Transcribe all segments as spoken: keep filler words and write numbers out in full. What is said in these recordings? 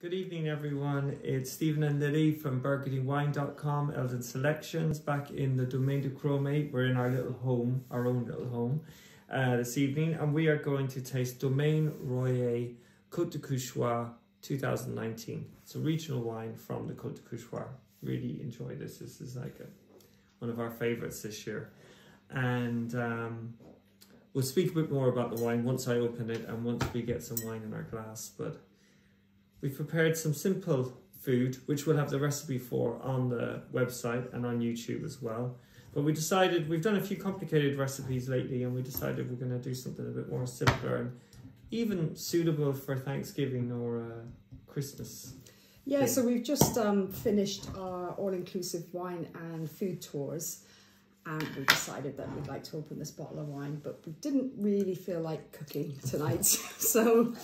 Good evening, everyone. It's Stephen and Lily from burgundy wine dot com, Elden Selections, back in the Domaine de Cromey. We're in our little home, our own little home, uh, this evening, and we are going to taste Domaine Royet Côte de Couchois twenty nineteen. It's a regional wine from the Côte de Couchois. Really enjoy this. This is like a, one of our favourites this year. And um, we'll speak a bit more about the wine once I open it and once we get some wine in our glass, but we've prepared some simple food, which we'll have the recipe for on the website and on YouTube as well. But we decided, we've done a few complicated recipes lately, and we decided we're going to do something a bit more simpler and even suitable for Thanksgiving or uh, Christmas. Yeah, thing. So we've just um, finished our all-inclusive wine and food tours, and we decided that we'd like to open this bottle of wine, but we didn't really feel like cooking tonight. So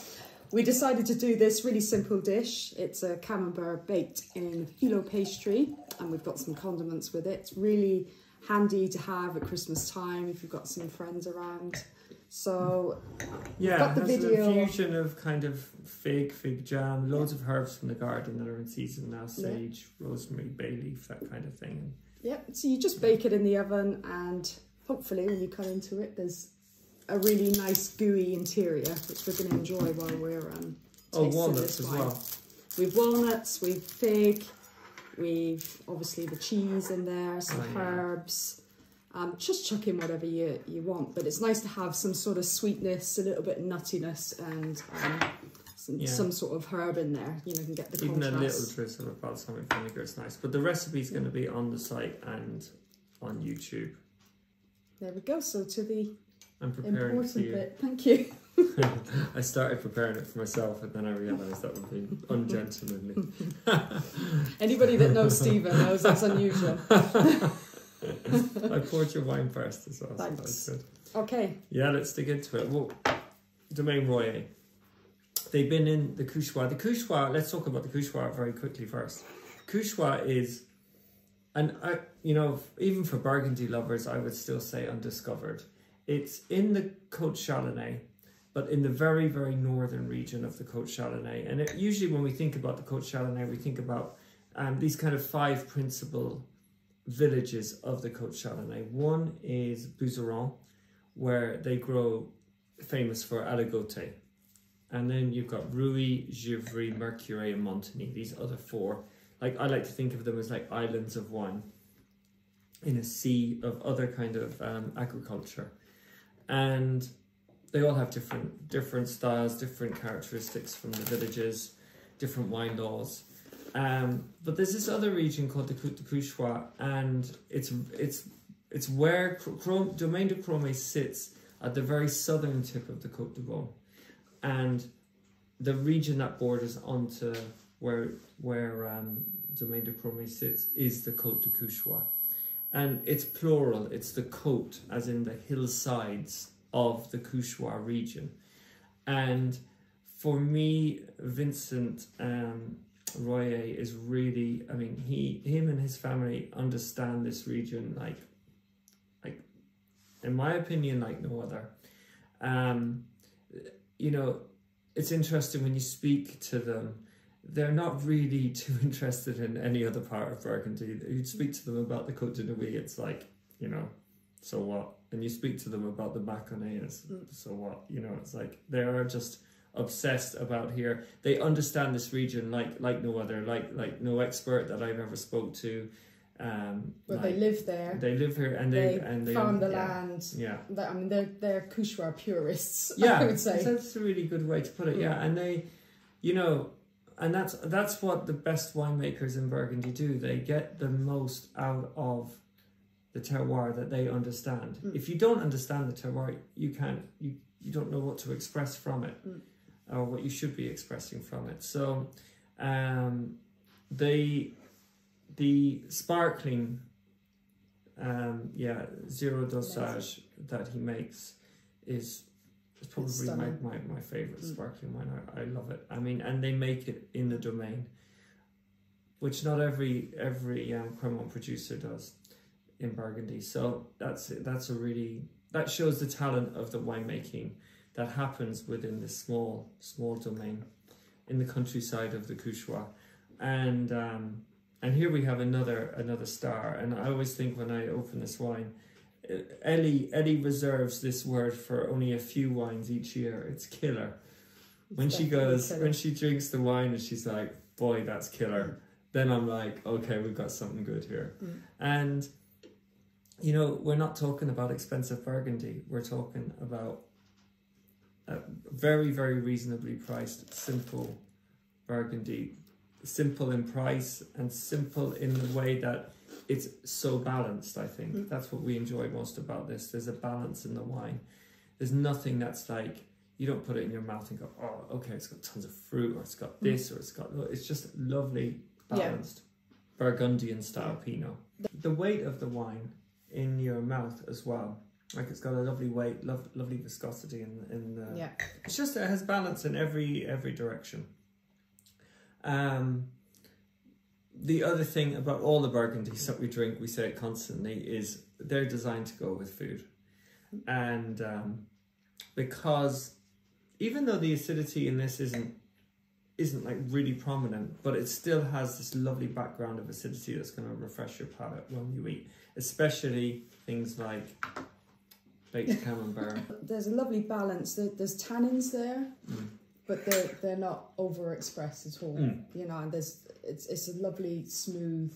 we decided to do this really simple dish. It's a camembert baked in phyllo pastry, and we've got some condiments with it. It's really handy to have at Christmas time if you've got some friends around. So yeah, got the video. A fusion of kind of fig, fig jam, loads yeah. of herbs from the garden that are in season now, sage, yeah. rosemary, bay leaf, that kind of thing. Yep, yeah. So you just bake it in the oven, and hopefully when you cut into it, there's a really nice gooey interior, which we're going to enjoy while we're um, tasting oh, walnuts this wine. As well. We've walnuts, we've fig, we've obviously the cheese in there, some oh, herbs. Yeah. Um, just chuck in whatever you you want, but it's nice to have some sort of sweetness, a little bit of nuttiness, and um, some, yeah. some sort of herb in there. You know, you can get the even contrast. A little drizzle of balsamic vinegar is nice. But the recipe's going to be on the site and on YouTube. There we go. So to the I'm preparing it for you. Bit. Thank you. I started preparing it for myself, and then I realised that would be ungentlemanly. Anybody that knows Stephen knows that's unusual. I poured your wine first as well. Thanks. So that's good. Okay. Yeah, let's dig into it. Well, Domaine Royet. They've been in the Couchois. The Couchois. Let's talk about the Couchois very quickly first. Couchois is, and I, you know, even for Burgundy lovers, I would still say undiscovered. It's in the Côte Chalonnaise, but in the very, very northern region of the Côte Chalonnaise. And it, usually when we think about the Côte Chalonnaise, we think about um, these kind of five principal villages of the Côte Chalonnaise. One is Bouzeron, where they grow famous for Aligoté. And then you've got Rully, Givry, Mercurey, and Montigny, these other four. Like, I like to think of them as like islands of wine in a sea of other kind of um, agriculture. And they all have different different styles, different characteristics from the villages, different wine laws. Um, but there's this other region called the Côte de Couchois, and it's it's it's where Domaine de Cromey sits at the very southern tip of the Côte de Beaune, and the region that borders onto where where um, Domaine de Cromey sits is the Côte de Couchois. And it's plural, it's the côte, as in the hillsides of the Couchois region. And for me, Vincent um, Royet is really, I mean, he, him and his family understand this region like, like, in my opinion, like no other. Um, you know, it's interesting when you speak to them, they're not really too interested in any other part of Burgundy. You speak to them about the Côte de Nuits, it's like, you know, so what? And you speak to them about the Mâconnais, it's, so what? You know, it's like, they are just obsessed about here. They understand this region like like no other, like like no expert that I've ever spoke to. Um, well, like, they live there. They live here, and they, they and they farm the yeah, land. Yeah, I mean, they're they're Couchois purists. Yeah, I would say that's a really good way to put it. Mm. Yeah, and they, you know. And that's that's what the best winemakers in Burgundy do. They get the most out of the terroir that they understand. Mm. If you don't understand the terroir, you can't you you don't know what to express from it, mm. or what you should be expressing from it. So, um, the the sparkling, um, yeah, zero dosage that he makes is. It's probably my, my, my favourite sparkling wine. I, I love it. I mean, and they make it in the Domaine, which not every every um, Crémant producer does in Burgundy. So that's that's a really that shows the talent of the winemaking that happens within this small small Domaine. in the countryside of the Couchois. And um, and here we have another another star. And I always think when I open this wine, Ellie Ellie reserves this word for only a few wines each year. It's killer. When she goes, when she drinks the wine and she's like, boy, that's killer. Then I'm like, okay, we've got something good here. Mm. And, you know, we're not talking about expensive Burgundy. We're talking about a very, very reasonably priced, simple Burgundy. Simple in price and simple in the way that it's so balanced, I think. Mm. That's what we enjoy most about this. There's a balance in the wine. There's nothing that's like, you don't put it in your mouth and go, oh, okay, it's got tons of fruit, or it's got this, or it's got... It's just lovely, balanced, yeah. Burgundian-style Pinot. The weight of the wine in your mouth as well. Like, it's got a lovely weight, lo lovely viscosity in, in the... Yeah. It's just, it has balance in every every direction. Um, the other thing about all the Burgundies that we drink, we say it constantly, is they're designed to go with food. And um, because... even though the acidity in this isn't isn't like really prominent, but it still has this lovely background of acidity that's going to refresh your palate when you eat, especially things like baked camembert. There's a lovely balance. There's tannins there, mm. but they're they're not overexpressed at all. Mm. You know, and there's it's it's a lovely smooth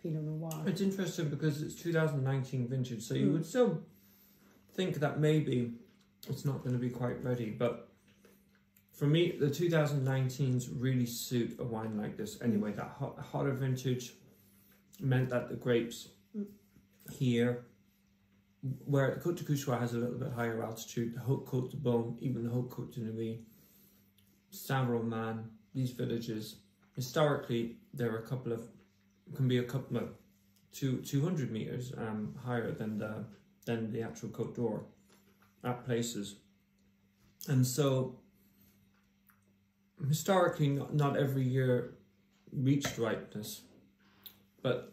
Pinot Noir. It's interesting because it's two thousand nineteen vintage, so you mm. would still think that maybe it's not going to be quite ready, but for me, the two thousand nineteens really suit a wine like this anyway. Mm. That hot, hotter vintage meant that the grapes mm. here, where Côte de Couchois has a little bit higher altitude, the haute Côte de Beaune, even the haute Côte de Nuits, Saint-Romain, these villages, historically, there were a couple of, can be a couple of two, two hundred meters um, higher than the, than the actual Côte d'Or. At places, and so historically not, not every year reached ripeness, but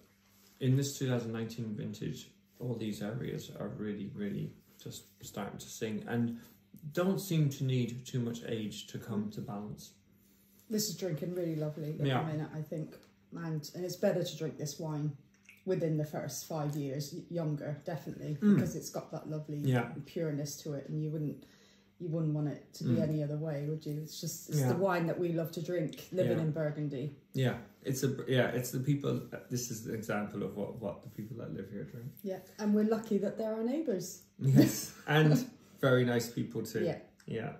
in this two thousand nineteen vintage all these areas are really really just starting to sing and don't seem to need too much age to come to balance. This is drinking really lovely at yeah. the minute, I think, and, and it's better to drink this wine within the first five years, younger, definitely, mm. because it's got that lovely yeah. pureness to it, and you wouldn't, you wouldn't want it to be mm. any other way, would you? It's just it's yeah. the wine that we love to drink, living yeah. in Burgundy. Yeah, it's a yeah, it's the people. This is an example of what what the people that live here drink. Yeah, and we're lucky that they're our neighbours. Yes, and very nice people too. Yeah, yeah.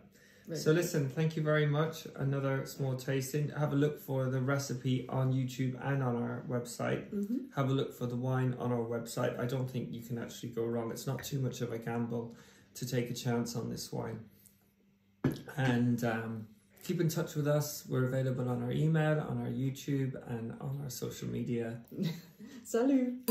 Really. So listen, thank you very much. Another small tasting. Have a look for the recipe on YouTube and on our website. Mm-hmm. Have a look for the wine on our website. I don't think you can actually go wrong. It's not too much of a gamble to take a chance on this wine. And um, keep in touch with us. We're available on our email, on our YouTube, and on our social media. Salut!